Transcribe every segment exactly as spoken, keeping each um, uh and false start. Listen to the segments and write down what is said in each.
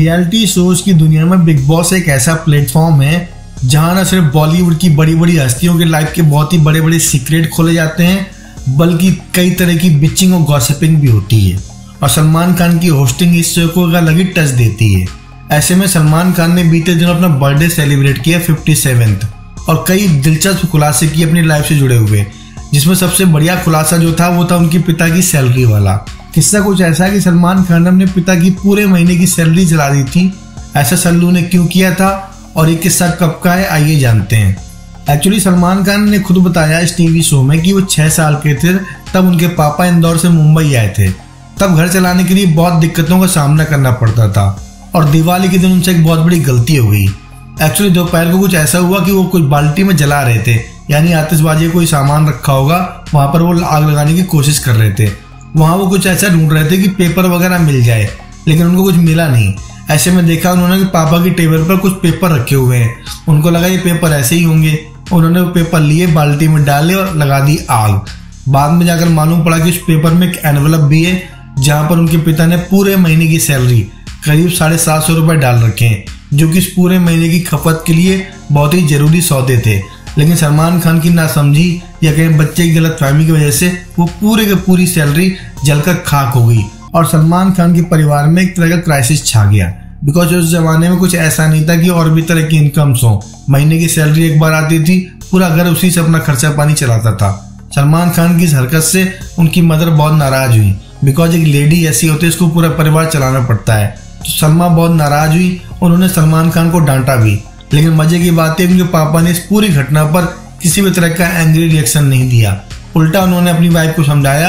Reality shows की दुनिया में बिग बॉस एक ऐसा प्लेटफॉर्म है जहां न सिर्फ बॉलीवुड की बड़ी बड़ी हस्तियों के लाइफ के बहुत ही बड़े बड़े सीक्रेट खोले जाते हैं, बल्कि कई तरह की बिचिंग और गॉसिपिंग भी होती है। और सलमान खान की होस्टिंग इस शो को एक अलग ही टच देती है। ऐसे में सलमान खान ने बीते दिन अपना बर्थडे सेलिब्रेट किया फिफ्टी सेवेंथ, और कई दिलचस्प खुलासे किए अपनी लाइफ से जुड़े हुए, जिसमें सबसे बढ़िया खुलासा जो था वो था उनके पिता की सैलरी वाला किस्सा। कुछ ऐसा कि सलमान खान ने अपने पिता की पूरे महीने की सैलरी जला दी थी। ऐसा सल्लू ने क्यों किया था और ये किस्सा कब का है, आइए जानते हैं। एक्चुअली सलमान खान ने खुद बताया इस टीवी शो में कि वो छह साल के थे तब उनके पापा इंदौर से मुंबई आए थे। तब घर चलाने के लिए बहुत दिक्कतों का सामना करना पड़ता था, और दिवाली के दिन उनसे एक बहुत बड़ी गलती हो गई। एक्चुअली दोपहर को कुछ ऐसा हुआ कि वो कुछ बाल्टी में जला रहे थे, यानी आतिशबाजी कोई सामान रखा होगा, वहां पर वो आग लगाने की कोशिश कर रहे थे। वहां वो कुछ ऐसा ढूंढ रहे थे कि पेपर वगैरह मिल जाए, लेकिन उनको कुछ मिला नहीं। ऐसे में देखा उन्होंने कि पापा की टेबल पर कुछ पेपर रखे हुए हैं। उनको लगा ये पेपर ऐसे ही होंगे। उन्होंने वो पेपर लिए, बाल्टी में डाले और लगा दी आग। बाद में जाकर मालूम पड़ा कि उस पेपर में एक एनवलप भी है जहाँ पर उनके पिता ने पूरे महीने की सैलरी करीब साढ़े सात सौ रुपये डाल रखे हैं, जो कि इस पूरे महीने की खपत के लिए बहुत ही जरूरी सौदे थे। लेकिन सलमान खान की नासमझी या कहीं बच्चे की गलतफहमी की वजह से वो पूरे की पूरी सैलरी जलकर खाक हो गई, और सलमान खान के परिवार में एक तरह का क्राइसिस छा गया। बिकॉज उस जमाने में कुछ ऐसा नहीं था कि और भी तरह की इनकम्स हों। महीने की सैलरी एक बार आती थी, पूरा घर उसी से अपना खर्चा पानी चलाता था। सलमान खान की इस हरकत से उनकी मदर बहुत नाराज हुई, बिकॉज एक लेडी ऐसी होती है उसको पूरा परिवार चलाना पड़ता है। तो सलमा बहुत नाराज हुई, उन्होंने सलमान खान को डांटा भी। लेकिन मजे की बात है उनके पापा ने इस पूरी घटना पर किसी भी तरह का एंग्री रिएक्शन नहीं दिया। उल्टा उन्होंने अपनी वाइफ को समझाया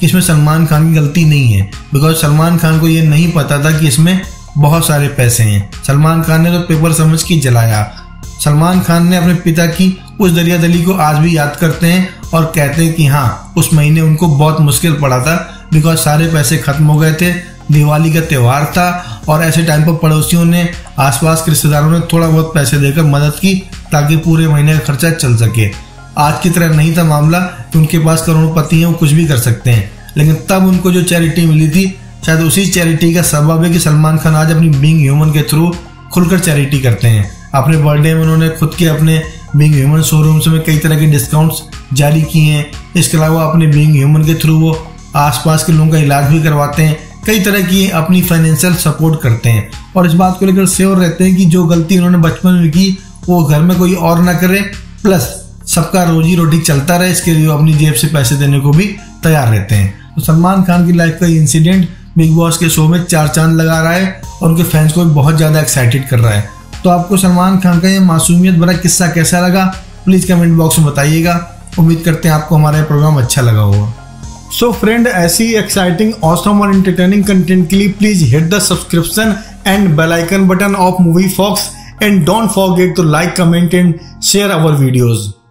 कि इसमें सलमान खान की गलती नहीं है, बिकॉज सलमान खान को ये नहीं पता था कि इसमें बहुत सारे पैसे हैं। सलमान खान ने तो पेपर समझ के जलाया। सलमान खान ने अपने पिता की उस दरियादली को आज भी याद करते हैं और कहते हैं कि हाँ, उस महीने उनको बहुत मुश्किल पड़ा था, बिकॉज सारे पैसे खत्म हो गए थे। दिवाली का त्यौहार था और ऐसे टाइम पर पड़ोसियों ने, आसपास के रिश्तेदारों ने थोड़ा बहुत पैसे देकर मदद की ताकि पूरे महीने का खर्चा चल सके। आज की तरह नहीं था मामला कि उनके पास करोड़पति हैं, वो कुछ भी कर सकते हैं। लेकिन तब उनको जो चैरिटी मिली थी, शायद उसी चैरिटी का सबब है कि सलमान खान आज अपनी बीइंग ह्यूमन के थ्रू खुलकर चैरिटी करते हैं। अपने बर्थडे में उन्होंने खुद के अपने बीइंग ह्यूमन शोरूम्स में कई तरह के डिस्काउंट्स जारी किए हैं। इसके अलावा अपने बीइंग ह्यूमन के थ्रू वो आसपास के लोगों का इलाज भी करवाते हैं, कई तरह की अपनी फाइनेंशियल सपोर्ट करते हैं, और इस बात को लेकर श्योर रहते हैं कि जो गलती उन्होंने बचपन में की वो घर में कोई और ना करे, प्लस सबका रोजी रोटी चलता रहे, इसके लिए अपनी जेब से पैसे देने को भी तैयार रहते हैं। तो सलमान खान की लाइफ का इंसिडेंट बिग बॉस के शो में चार चांद लगा रहा है और उनके फैंस को भी बहुत ज़्यादा एक्साइटेड कर रहा है। तो आपको सलमान खान का ये मासूमियत भरा किस्सा कैसा लगा, प्लीज़ कमेंट बॉक्स में बताइएगा। उम्मीद करते हैं आपको हमारा प्रोग्राम अच्छा लगा होगा। सो फ्रेंड, ऐसी एक्साइटिंग, ऑसम और एंटरटेनिंग कंटेंट के लिए please hit the subscription and bell icon button of movie fox, and don't forget to like, comment and share our videos.